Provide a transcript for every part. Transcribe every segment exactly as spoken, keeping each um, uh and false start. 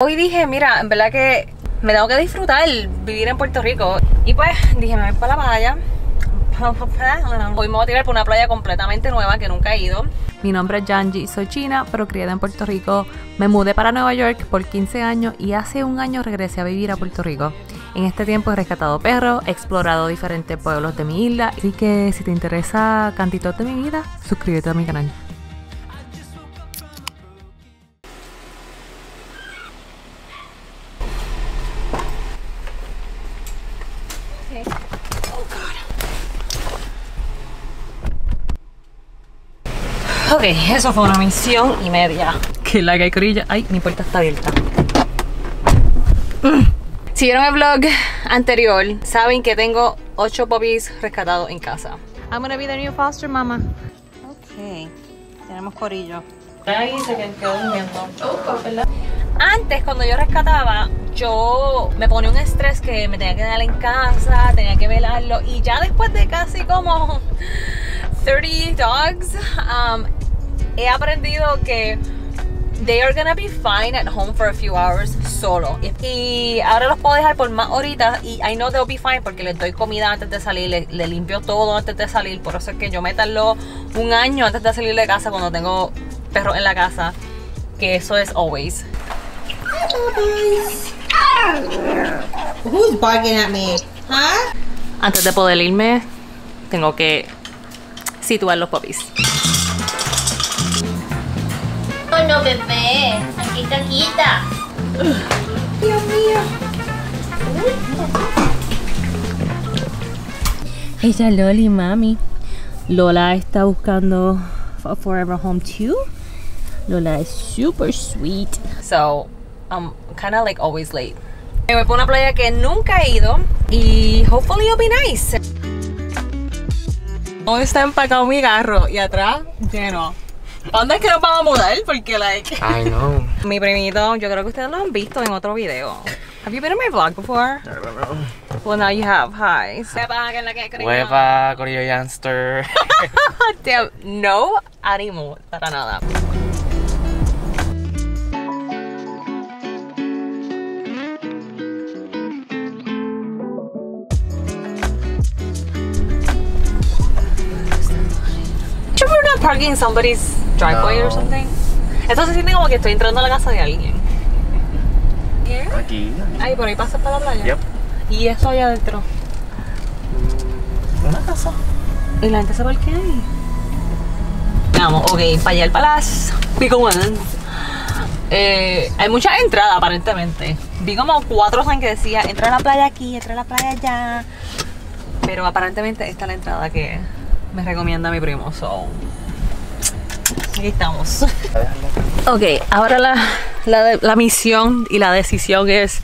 Hoy dije, mira, en verdad que me tengo que disfrutar vivir en Puerto Rico. Y pues dije, me voy para la playa. Hoy me voy a tirar por una playa completamente nueva que nunca he ido. Mi nombre es Yanyi, soy china, pero criada en Puerto Rico. Me mudé para Nueva York por quince años y hace un año regresé a vivir a Puerto Rico. En este tiempo he rescatado perros, he explorado diferentes pueblos de mi isla. Así que si te interesa cantitos de mi vida, suscríbete a mi canal. Ok, eso fue una misión y media. Que la que hay corilla. Ay, mi puerta está abierta. Mm. Si vieron el vlog anterior, saben que tengo ocho puppies rescatados en casa. I'm gonna be the new foster mama. Ok, tenemos corillo. Ahí se quedó durmiendo. Antes, cuando yo rescataba, yo me ponía un estrés que me tenía que dar en casa, tenía que velarlo. Y ya después de casi como thirty dogs, um, he aprendido que they are gonna be fine at home for a few hours solo. Y ahora los puedo dejar por más horitas y I know they'll be fine porque les doy comida antes de salir, le, le limpio todo antes de salir. Por eso es que yo me tardo un año antes de salir de casa cuando tengo perros en la casa, que eso es always. Who's barking at me? Huh? Antes de poder irme, tengo que situar los puppies. Oh no, bebé, aquí está, quita. Dios mío. Ella es Loli, mami. Lola está buscando Forever Home too. Lola es super sweet. So, I'm kind of like always late. Me voy por una playa que nunca he ido y hopefully it'll be nice. Hoy está empacado mi carro y atrás lleno. ¿Dónde es que nos vamos a mudar? Porque like I know. Mi primito, yo creo que ustedes lo han visto en otro video. Have you been in my vlog before? I don't know. Well, now you have. Hi. Hueva, corillo yanster. Damn, no ánimo para nada. Parking somebody's driveway no. Or something. Esto se siente como que estoy entrando a la casa de alguien. Yeah. Aquí. Ahí por ahí pasas para la playa. Yep. Y eso allá adentro. Una casa. Y la gente se parquea ahí. Vamos, ok, para allá el palacio. Vi como eh, hay muchas entradas aparentemente. Vi como cuatro signs que decía entra a la playa aquí, entra a la playa allá. Pero aparentemente esta es la entrada que me recomienda mi primo. So. Aquí estamos. Ok, ahora la, la, la misión y la decisión es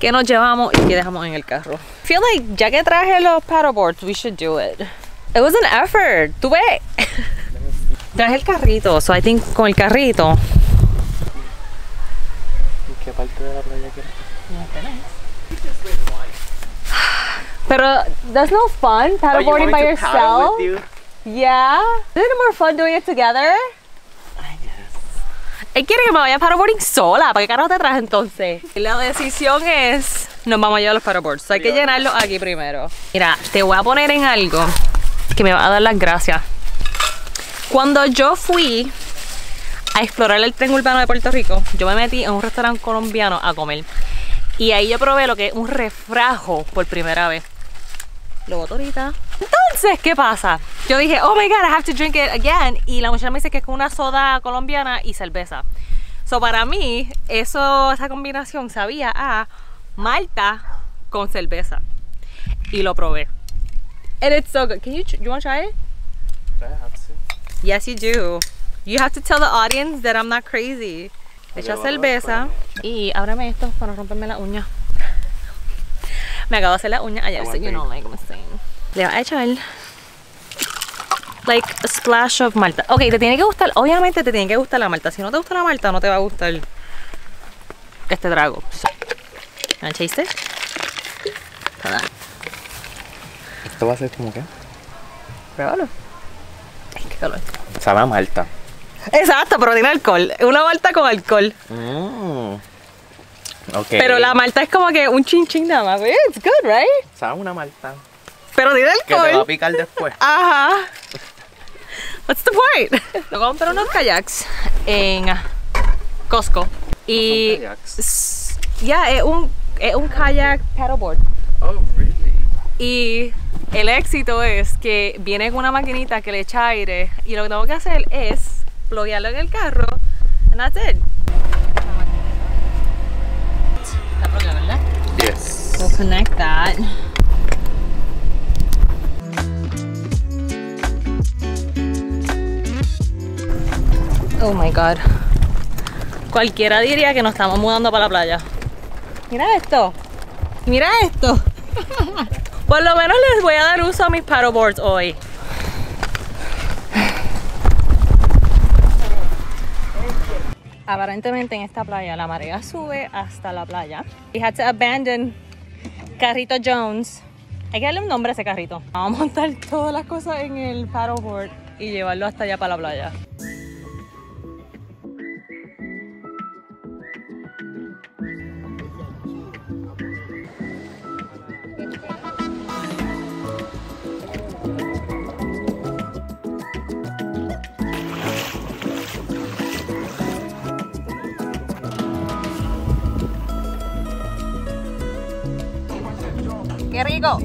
qué nos llevamos y qué dejamos en el carro. Feel like ya que traje los paddleboards, we should do it. It was an effort. Tuve. Traje el carrito, so I think con el carrito. ¿Y qué parte de la playa quieres? No tenés. Pero that's no fun paddleboarding oh, you by yourself. You? Yeah. Isn't it more fun doing it together? I guess. Él quiere que me vaya a paddleboarding sola. ¿Para qué carajo te traje entonces? La decisión es, nos vamos a llevar los paddleboards. Hay que llenarlos aquí primero. Mira, te voy a poner en algo que me va a dar las gracias. Cuando yo fui a explorar el tren urbano de Puerto Rico, yo me metí en un restaurante colombiano a comer. Y ahí yo probé lo que es un refrajo por primera vez. Lo boto ahorita. Entonces, ¿qué pasa? Yo dije, oh my god, I have to drink it again. Y la muchacha me dice que es con una soda colombiana y cerveza. So, para mí, eso, esa combinación sabía a malta con cerveza. Y lo probé. And it's so good. Can you, you want to try it? I have to. Yes, you do. You have to tell the audience that I'm not crazy. Echa cerveza. Y ábrame esto para no romperme la uña. Me acabo de hacer la uña ayer, so you know, like I'm saying. Le voy a echar like a splash of malta. Ok, te tiene que gustar, obviamente te tiene que gustar la malta. Si no te gusta la malta, no te va a gustar este trago. So, ¿me chiste? ¿Esto va a ser como qué? Pruébalo. Ay, qué calor. Sabe a malta. Exacto, pero tiene alcohol. Una malta con alcohol. Mm. Okay. Pero la malta es como que un chin chin nada más. It's good, right? ¿Sabes una malta? Pero tiene alcohol. Que te va a picar después. Ajá. What's the point? Lo compré unos kayaks en Costco. Y ¿son kayaks? Ya, yeah, es un, es un kayak paddleboard. Oh, really? Y el éxito es que viene con una maquinita que le echa aire y lo que tengo que hacer es ploguearlo en el carro. And that's it. Está plogueado, ¿verdad? Yes. We'll connect that. Oh my god. Cualquiera diría que nos estamos mudando para la playa. Mira esto. Mira esto. Por lo menos les voy a dar uso a mis paddleboards hoy. Aparentemente en esta playa la marea sube hasta la playa. We had to abandon Carrito Jones. Hay que darle un nombre a ese carrito. Vamos a montar todas las cosas en el paddleboard y llevarlo hasta allá para la playa. ¡Qué rico!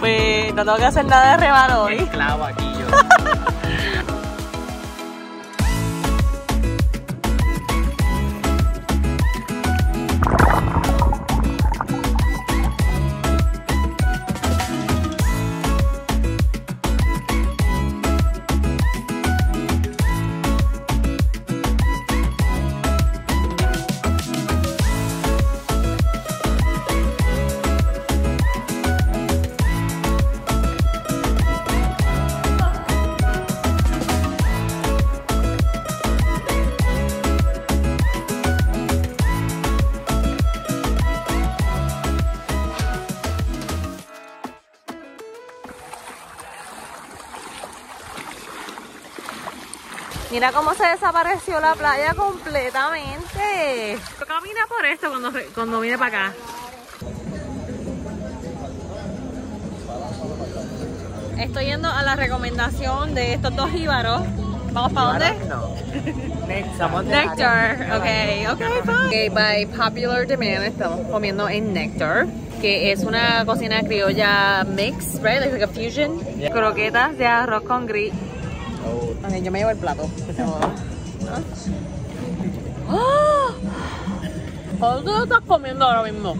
Pues no tengo que hacer nada de remar hoy. Esclavo aquí yo. Mira cómo se desapareció la playa completamente. Yo caminé por esto cuando, cuando vine para acá. Estoy yendo a la recomendación de estos dos jíbaros. ¿Vamos para dónde? No. Nectar. Nectar. Okay, okay, bye. Okay, by popular demand estamos comiendo en Nectar, que es una cocina criolla mix, right? Like a fusion. Croquetas de arroz con gris. Okay, yo me llevo el plato. ¿Cuánto te estás comiendo ahora mismo?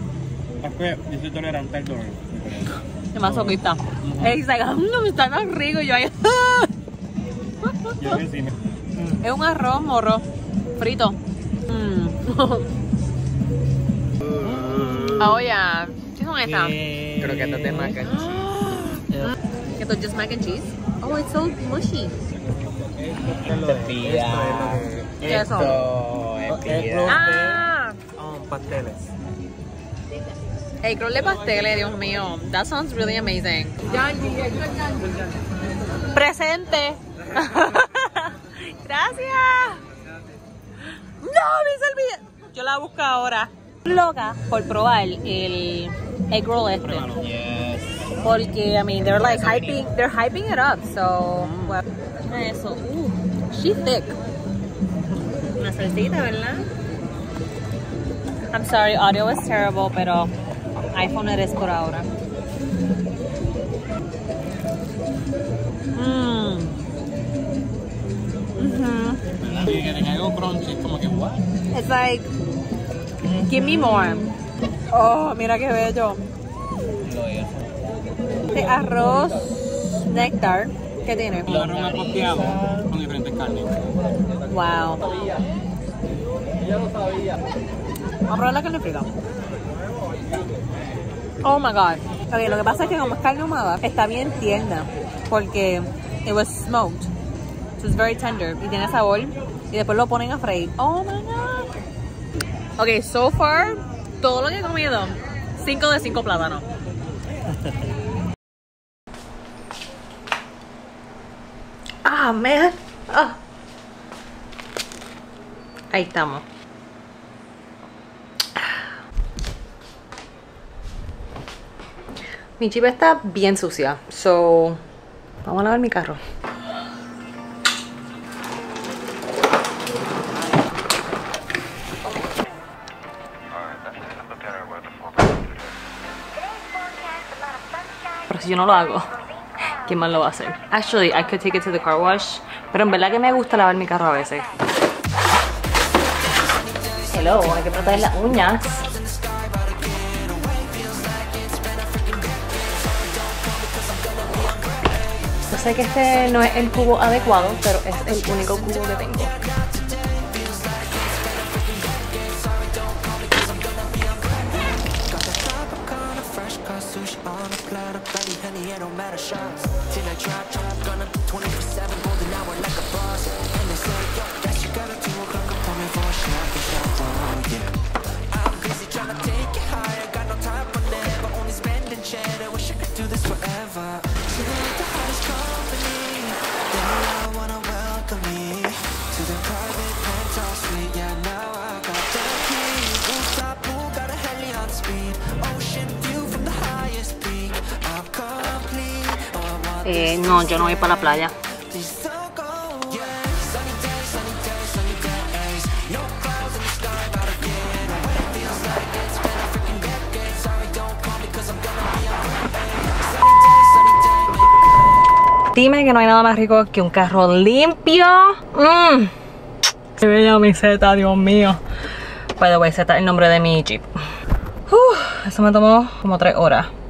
Es que yo soy tolerante al dolor. Qué masoquista. Ey, sacándome, está tan rico. Y yo ahí. Es un arroz morro frito. Mm. Oh, yeah. ¿Qué son estas? Croquetas de mac and cheese. ¿Esto es just mac and cheese? Oh, it's so mushy. Tortilla. ¿Qué es eso? Ah, oh, pasteles. El crol de pasteles, Dios mío. That sounds really amazing. Presente. Gracias. No, me serví. Yo la busco ahora. Loca por probar el egg roll este. Porque, I mean, they're like hyping, they're hyping it up, so... Well. Eso, uh, she's thick. Una salsita, ¿verdad? I'm sorry, audio is terrible, pero iPhone eres por ahora. Mmm. Mm-hmm. Que te caigo crunchy, como que what? It's like, give me more. Oh, mira que bello. Este arroz Nectar que tiene el arroz acopiado con diferentes carnes. Wow. Yo lo sabía. Vamos a probar la carne frita. Oh my god. Okay, lo que pasa es que como es carne ahumada está bien tierna porque it was smoked, so it's very tender y tiene sabor y después lo ponen a freír. Oh my god. Okay, so far todo lo que he comido cinco de cinco plátanos. Oh, man. Oh. Ahí estamos. Mi chiva está bien sucia. So, vamos a lavar mi carro. Pero si yo no lo hago, ¿quién más lo va a hacer? Actually, I could take it to the car wash. Pero en verdad que me gusta lavar mi carro a veces. Hello, hay que tratar las uñas. Yo sé que este no es el cubo adecuado, pero es el único cubo que tengo. Eh, no, yo no voy para la playa. Dime que no hay nada más rico que un carro limpio. Mm. ¡Qué bella mi seta, Dios mío! By the way, seta es el nombre de mi Jeep. Uh, eso me tomó como tres horas.